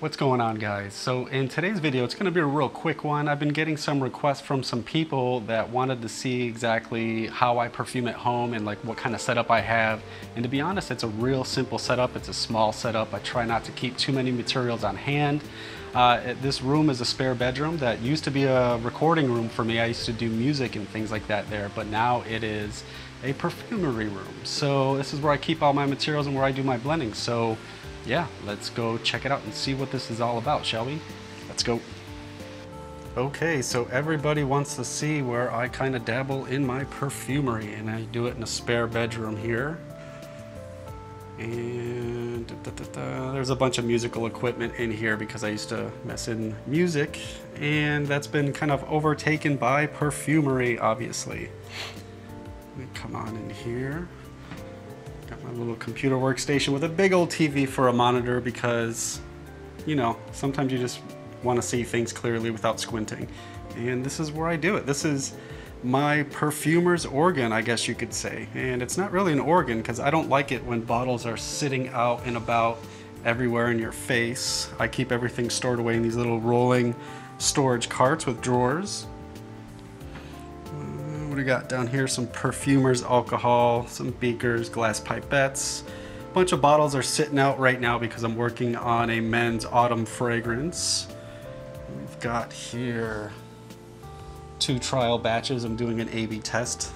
What's going on, guys? So in today's video, it's going to be a real quick one. I've been getting some requests from some people that wanted to see exactly how I perfume at home and like what kind of setup I have. And to be honest, it's a real simple setup. It's a small setup. I try not to keep too many materials on hand. This room is a spare bedroom that used to be a recording room for me. I used to do music and things like that there, but now it is a perfumery room. So this is where I keep all my materials and where I do my blending. So yeah, let's go check it out and see what this is all about, shall we? Let's go. Okay, so everybody wants to see where I kind of dabble in my perfumery, and I do it in a spare bedroom here. And there's a bunch of musical equipment in here because I used to mess in music, and that's been kind of overtaken by perfumery, obviously. Let me come on in here. Got my little computer workstation with a big old TV for a monitor because, you know, sometimes you just want to see things clearly without squinting. And this is where I do it. This is my perfumer's organ, I guess you could say. And it's not really an organ because I don't like it when bottles are sitting out and about everywhere in your face. I keep everything stored away in these little rolling storage carts with drawers. We got down here some perfumers alcohol, some beakers, glass pipettes. A bunch of bottles are sitting out right now because I'm working on a men's autumn fragrance. We've got here 2 trial batches. I'm doing an A/B test.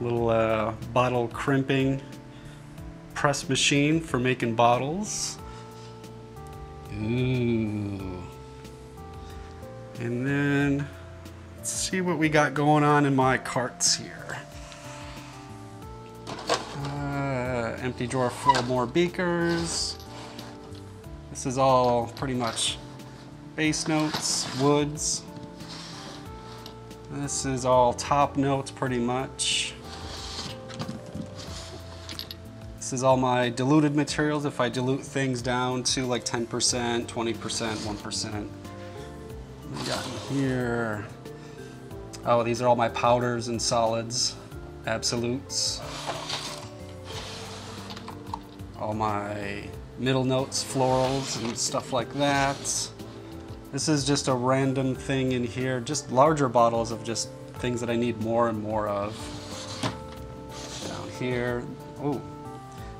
Little bottle crimping press machine for making bottles. Ooh. And then let's see what we got going on in my carts here. Empty drawer full more beakers. This is all pretty much base notes, woods. This is all top notes pretty much. This is all my diluted materials if I dilute things down to like 10%, 20%, 1%. What we got in here? Oh, these are all my powders and solids, absolutes. All my middle notes, florals, and stuff like that. This is just a random thing in here, just larger bottles of just things that I need more and more of. Down here, oh.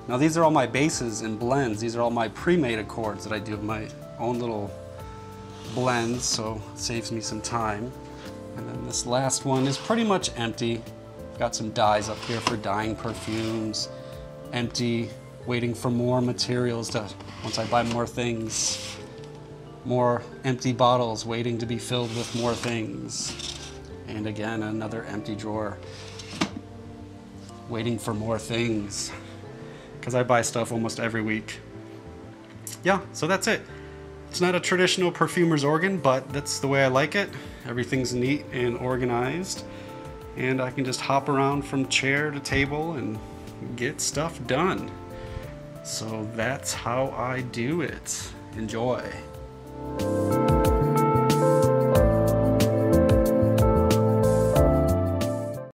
Now these are all my bases and blends. These are all my pre-made accords that I do my own little blends, so it saves me some time. And then this last one is pretty much empty. Got some dyes up here for dyeing perfumes. Empty, waiting for more materials to, once I buy more things, more empty bottles waiting to be filled with more things. And again, another empty drawer, waiting for more things. Because I buy stuff almost every week. Yeah, so that's it. It's not a traditional perfumer's organ, but that's the way I like it. Everything's neat and organized, and I can just hop around from chair to table and get stuff done. So that's how I do it. Enjoy.